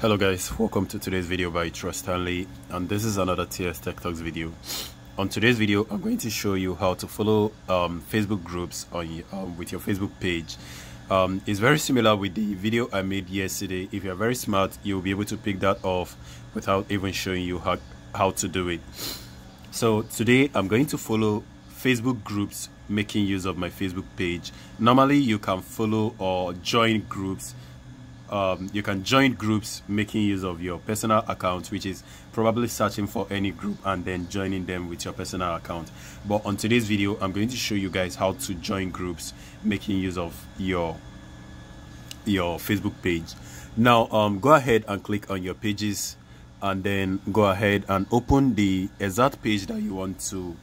Hello guys, welcome to today's video by Troy Stanley, and this is another TS Tech Talks video. On today's video, I'm going to show you how to follow Facebook groups on, with your Facebook page. It's very similar with the video I made yesterday. If you're very smart, you'll be able to pick that off without even showing you how to do it. So today, I'm going to follow Facebook groups making use of my Facebook page. Normally, you can follow or join groups. You can join groups making use of your personal account, which is probably searching for any group and then joining them with your personal account. But on today's video, I'm going to show you guys how to join groups making use of your Facebook page. Now, go ahead and click on your pages and then go ahead and open the exact page that you want to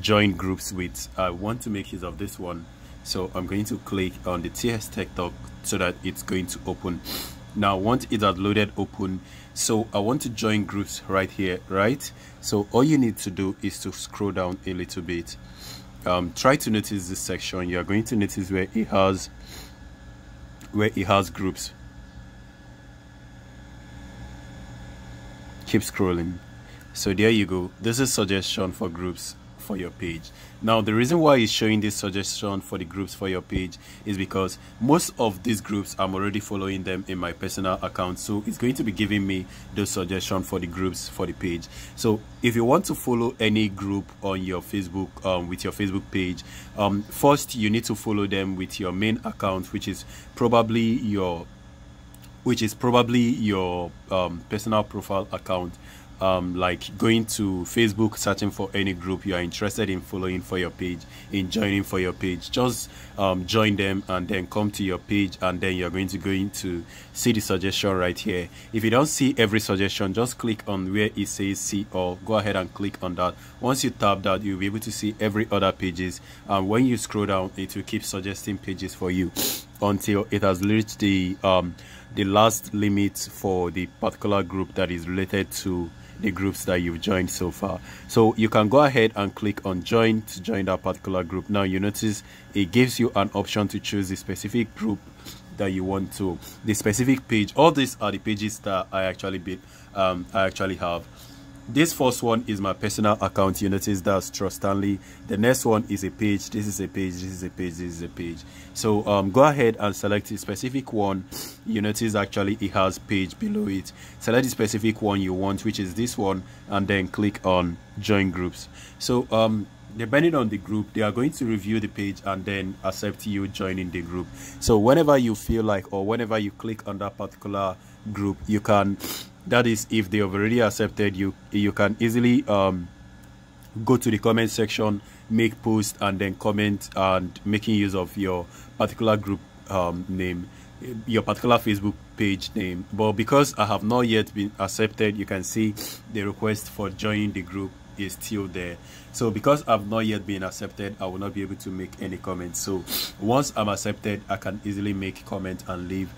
join groups with. I want to make use of this one. So I'm going to click on the TS Tech Talk so that it's going to open. Now once it has loaded open, so I want to join groups right here, right? So all you need to do is to scroll down a little bit. Try to notice this section. You're going to notice where it has groups. Keep scrolling. So there you go. This is suggestion for groups for your page. Now the reason why it's showing this suggestion for the groups for your page is because most of these groups I'm already following them in my personal account, so it's going to be giving me the suggestion for the groups for the page. So if you want to follow any group on your Facebook with your Facebook page, first you need to follow them with your main account, which is probably your personal profile account. Like going to Facebook, searching for any group you are interested in following for your page, in joining for your page. Just join them and then come to your page, and then you're going to go into see the suggestion right here. If you don't see every suggestion, just click on where it says see all. Go ahead and click on that. Once you tap that, you'll be able to see every other pages, and when you scroll down, it will keep suggesting pages for you until it has reached the last limit for the particular group that is related to the groups that you've joined so far. So you can go ahead and click on join to join that particular group. Now you notice it gives you an option to choose the specific group that you want to, the specific page. All these are the pages that I actually have. This first one is my personal account. You notice that's Troy Stanley. The next one is a page. This is a page. This is a page. This is a page. So go ahead and select a specific one. You notice actually it has page below it. Select the specific one you want, which is this one, and then click on join groups. So depending on the group, they are going to review the page and then accept you joining the group. So whenever you feel like, or whenever you click on that particular group, you can, that is if they have already accepted you, you can easily go to the comment section, make post, and then comment, and making use of your particular group name, your particular Facebook page name. But because I have not yet been accepted, you can see the request for joining the group is still there. So because I've not yet been accepted, I will not be able to make any comments. So once I'm accepted, I can easily make comment and leave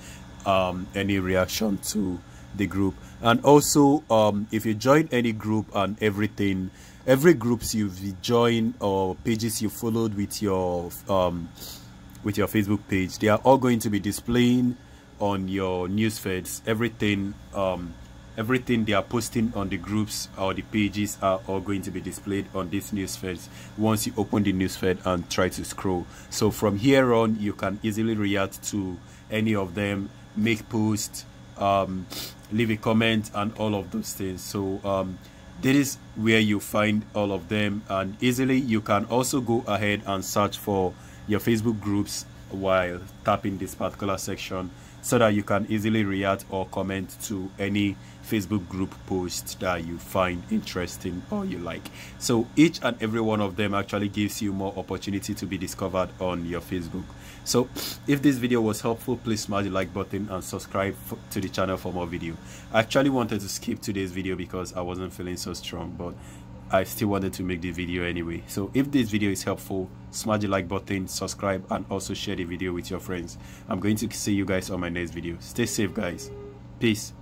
any reaction to the group. And also if you join any group and everything, every groups you've joined or pages you followed with your Facebook page, they are all going to be displaying on your news feeds. Everything they are posting on the groups or the pages are all going to be displayed on this newsfeed once you open the newsfeed and try to scroll. So from here on, you can easily react to any of them, make posts, leave a comment, and all of those things. So this is where you find all of them, and easily you can also go ahead and search for your Facebook groups while tapping this particular section, so that you can easily react or comment to any Facebook group post that you find interesting or you like. So each and every one of them actually gives you more opportunity to be discovered on your Facebook. So if this video was helpful, please smash the like button and subscribe to the channel for more video. I actually wanted to skip today's video because I wasn't feeling so strong, but I still wanted to make the video anyway. So if this video is helpful, smash the like button, subscribe, and also share the video with your friends. I'm going to see you guys on my next video. Stay safe guys. Peace.